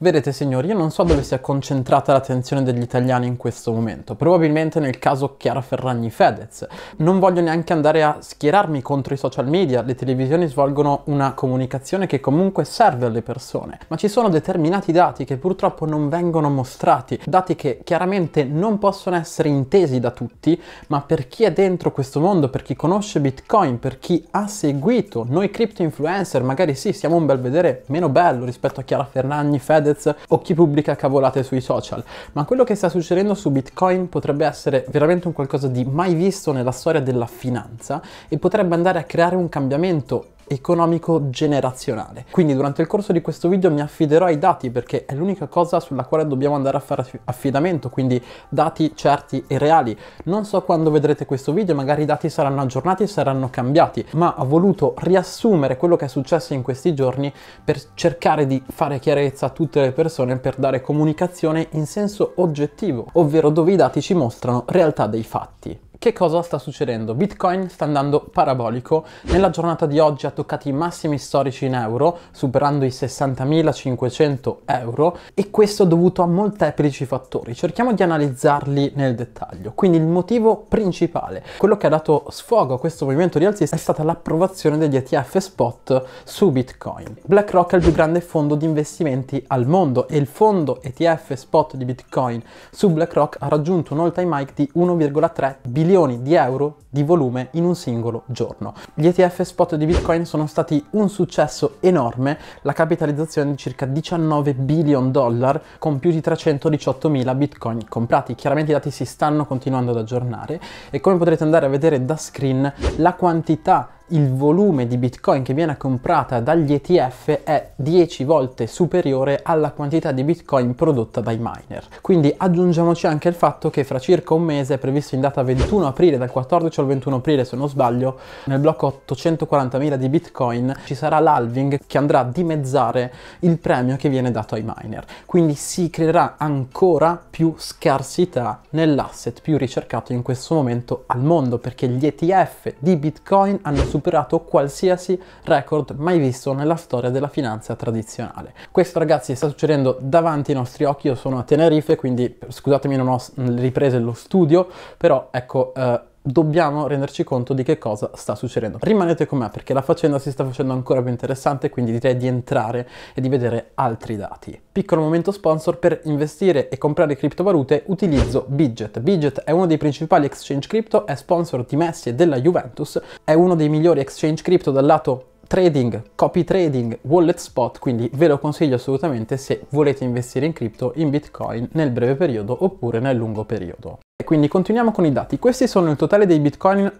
Vedete signori, io non so dove sia concentrata l'attenzione degli italiani in questo momento, probabilmente nel caso Chiara Ferragni Fedez. Non voglio neanche andare a schierarmi contro i social media, le televisioni svolgono una comunicazione che comunque serve alle persone, ma ci sono determinati dati che purtroppo non vengono mostrati, dati che chiaramente non possono essere intesi da tutti, ma per chi è dentro questo mondo, per chi conosce Bitcoin, per chi ha seguito noi crypto influencer, magari sì, siamo un bel vedere meno bello rispetto a Chiara Ferragni Fedez o chi pubblica cavolate sui social, ma quello che sta succedendo su Bitcoin potrebbe essere veramente un qualcosa di mai visto nella storia della finanza e potrebbe andare a creare un cambiamento economico generazionale. Quindi durante il corso di questo video mi affiderò ai dati, perché è l'unica cosa sulla quale dobbiamo andare a fare affidamento, quindi dati certi e reali. Non so quando vedrete questo video, magari i dati saranno aggiornati, saranno cambiati, ma ho voluto riassumere quello che è successo in questi giorni per cercare di fare chiarezza a tutte le persone, per dare comunicazione in senso oggettivo, ovvero dove i dati ci mostrano realtà dei fatti. Che cosa sta succedendo? Bitcoin sta andando parabolico, nella giornata di oggi ha toccato i massimi storici in euro, superando i 60.500 euro, e questo è dovuto a molteplici fattori. Cerchiamo di analizzarli nel dettaglio. Quindi il motivo principale, quello che ha dato sfogo a questo movimento rialzista, è stata l'approvazione degli ETF spot su Bitcoin. BlackRock è il più grande fondo di investimenti al mondo e il fondo ETF spot di Bitcoin su BlackRock ha raggiunto un all time high di 1,3 bilioni di euro di volume in un singolo giorno. Gli ETF spot di Bitcoin sono stati un successo enorme, la capitalizzazione di circa 19 billion dollari con più di 318.000 Bitcoin comprati. Chiaramente i dati si stanno continuando ad aggiornare e, come potrete andare a vedere da screen, la quantità, il volume di Bitcoin che viene comprata dagli ETF è 10 volte superiore alla quantità di Bitcoin prodotta dai miner. Quindi aggiungiamoci anche il fatto che fra circa un mese è previsto, in data 21 aprile, dal 14 al 21 aprile se non sbaglio, nel blocco 840.000 di Bitcoin ci sarà l'halving che andrà a dimezzare il premio che viene dato ai miner. Quindi si creerà ancora più scarsità nell'asset più ricercato in questo momento al mondo, perché gli ETF di Bitcoin hanno superato qualsiasi record mai visto nella storia della finanza tradizionale. Questo ragazzi sta succedendo davanti ai nostri occhi. Io sono a Tenerife, quindi scusatemi non ho riprese lo studio, però ecco, dobbiamo renderci conto di che cosa sta succedendo. Rimanete con me perché la faccenda si sta facendo ancora più interessante, quindi direi di entrare e di vedere altri dati. Piccolo momento sponsor: per investire e comprare criptovalute utilizzo Bitget. Bitget è uno dei principali exchange cripto, è sponsor di Messi e della Juventus, è uno dei migliori exchange cripto dal lato trading, copy trading, wallet spot, quindi ve lo consiglio assolutamente se volete investire in cripto, in Bitcoin, nel breve periodo oppure nel lungo periodo. E quindi continuiamo con i dati. Questi sono il totale dei Bitcoin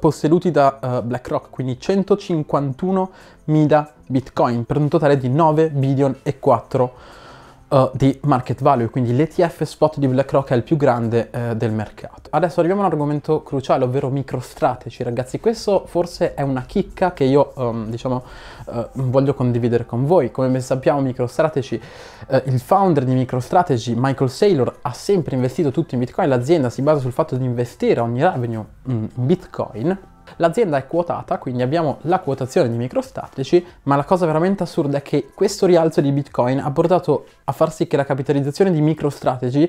posseduti da BlackRock, quindi 151.000 Bitcoin per un totale di 9,4 billion di market value. Quindi l'ETF spot di BlackRock è il più grande del mercato. Adesso arriviamo all'argomento cruciale, ovvero MicroStrategy. Ragazzi, questo forse è una chicca che io voglio condividere con voi. Come ben sappiamo, MicroStrategy, il founder di MicroStrategy, Michael Saylor, ha sempre investito tutto in Bitcoin. L'azienda si basa sul fatto di investire ogni revenue in Bitcoin. L'azienda è quotata, quindi abbiamo la quotazione di MicroStrategy, ma la cosa veramente assurda è che questo rialzo di Bitcoin ha portato a far sì che la capitalizzazione di MicroStrategy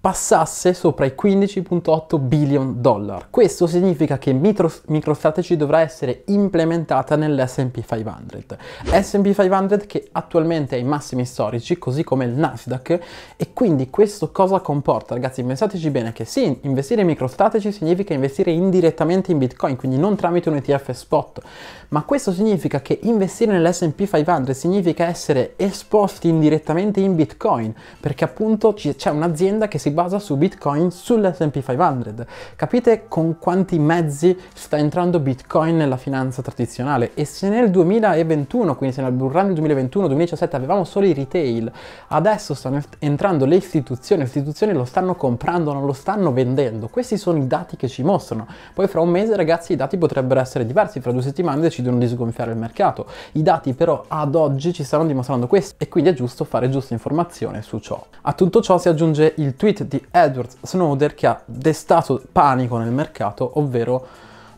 passasse sopra i 15,8 billion dollari. Questo significa che MicroStrategy dovrà essere implementata nell'S&P 500. S&P 500 che attualmente è ai massimi storici, così come il Nasdaq, e quindi questo cosa comporta? Ragazzi, pensateci bene che sì, investire in MicroStrategy significa investire indirettamente in Bitcoin, quindi non tramite un ETF spot, ma questo significa che investire nell'S&P 500 significa essere esposti indirettamente in Bitcoin, perché appunto c'è un'azienda che si basa su Bitcoin sull'S&P 500. Capite con quanti mezzi sta entrando Bitcoin nella finanza tradizionale? E se nel 2021, quindi se nel bull run del 2021-2017 avevamo solo i retail, adesso stanno entrando le istituzioni. Le istituzioni lo stanno comprando, non lo stanno vendendo. Questi sono i dati che ci mostrano. Poi fra un mese ragazzi i dati potrebbero essere diversi, fra 2 settimane decidono di sgonfiare il mercato. I dati però ad oggi ci stanno dimostrando questo e quindi è giusto fare giusta informazione su ciò. A tutto ciò si aggiunge il tweet di Edward Snowden che ha destato panico nel mercato, ovvero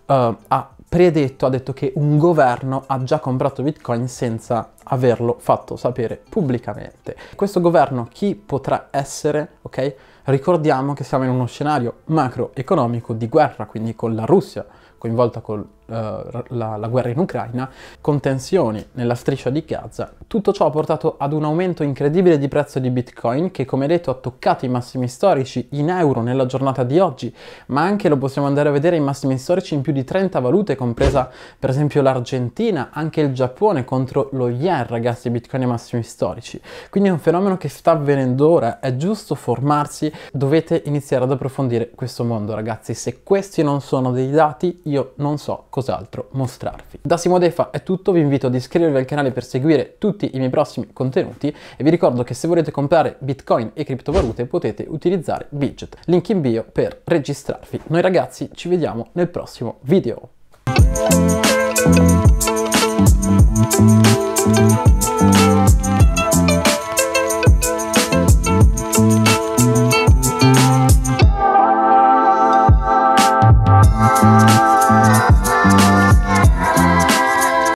ha predetto, ha detto che un governo ha già comprato Bitcoin senza averlo fatto sapere pubblicamente. Questo governo chi potrà essere? Ok? Ricordiamo che siamo in uno scenario macroeconomico di guerra, quindi con la Russia coinvolta con la guerra in Ucraina, con tensioni nella striscia di Gaza. Tutto ciò ha portato ad un aumento incredibile di prezzo di Bitcoin che, come detto, ha toccato i massimi storici in euro nella giornata di oggi, ma anche lo possiamo andare a vedere i massimi storici in più di 30 valute, compresa per esempio l'Argentina, anche il Giappone contro lo yen, ragazzi, Bitcoin ai massimi storici. Quindi è un fenomeno che sta avvenendo ora, è giusto formarsi, dovete iniziare ad approfondire questo mondo, ragazzi. Se questi non sono dei dati, io non so cos'altro mostrarvi. Da Simodefa è tutto, vi invito ad iscrivervi al canale per seguire tutti i miei prossimi contenuti e vi ricordo che se volete comprare Bitcoin e criptovalute potete utilizzare Bitget, link in bio per registrarvi. Noi ragazzi ci vediamo nel prossimo video.